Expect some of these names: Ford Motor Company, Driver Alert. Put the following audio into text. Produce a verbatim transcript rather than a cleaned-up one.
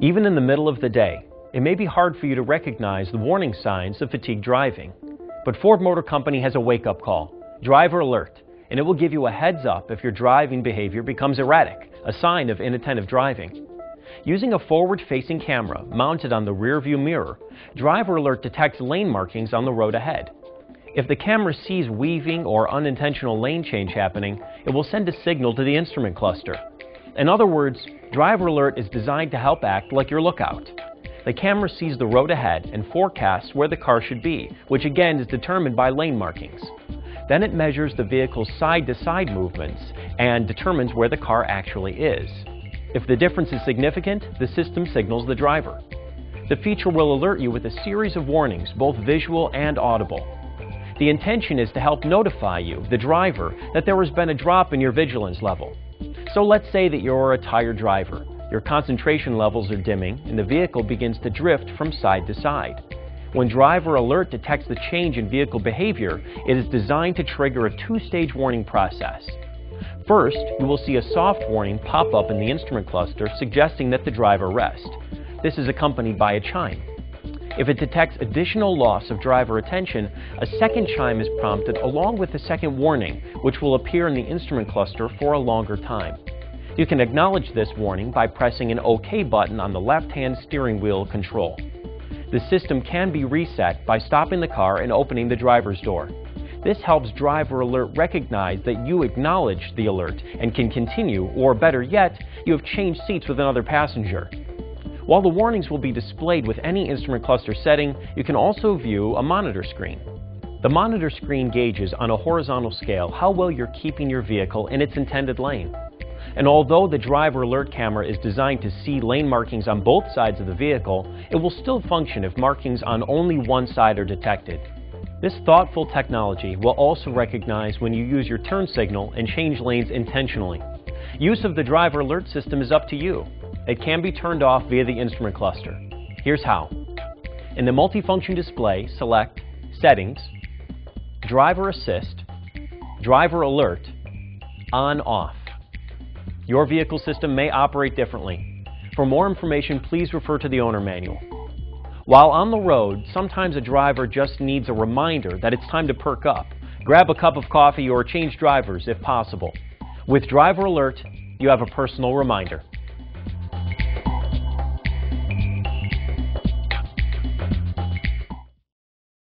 Even in the middle of the day, it may be hard for you to recognize the warning signs of fatigue driving. But Ford Motor Company has a wake-up call, Driver Alert, and it will give you a heads-up if your driving behavior becomes erratic, a sign of inattentive driving. Using a forward-facing camera mounted on the rearview mirror, Driver Alert detects lane markings on the road ahead. If the camera sees weaving or unintentional lane change happening, it will send a signal to the instrument cluster. In other words, Driver Alert is designed to help act like your lookout. The camera sees the road ahead and forecasts where the car should be, which again is determined by lane markings. Then it measures the vehicle's side-to-side movements and determines where the car actually is. If the difference is significant, the system signals the driver. The feature will alert you with a series of warnings, both visual and audible. The intention is to help notify you, the driver, that there has been a drop in your vigilance level. So let's say that you're a tired driver, your concentration levels are dimming, and the vehicle begins to drift from side to side. When Driver Alert detects the change in vehicle behavior, it is designed to trigger a two-stage warning process. First, you will see a soft warning pop up in the instrument cluster suggesting that the driver rest. This is accompanied by a chime. If it detects additional loss of driver attention, a second chime is prompted along with the second warning, which will appear in the instrument cluster for a longer time. You can acknowledge this warning by pressing an OK button on the left-hand steering wheel control. The system can be reset by stopping the car and opening the driver's door. This helps Driver Alert recognize that you acknowledged the alert and can continue, or better yet, you have changed seats with another passenger. While the warnings will be displayed with any instrument cluster setting, you can also view a monitor screen. The monitor screen gauges on a horizontal scale how well you're keeping your vehicle in its intended lane. And although the Driver Alert camera is designed to see lane markings on both sides of the vehicle, it will still function if markings on only one side are detected. This thoughtful technology will also recognize when you use your turn signal and change lanes intentionally. Use of the Driver Alert system is up to you. It can be turned off via the instrument cluster. Here's how. In the multifunction display, select Settings, Driver Assist, Driver Alert, On/Off. Your vehicle system may operate differently. For more information, please refer to the owner manual. While on the road, sometimes a driver just needs a reminder that it's time to perk up. Grab a cup of coffee or change drivers if possible. With Driver Alert, you have a personal reminder.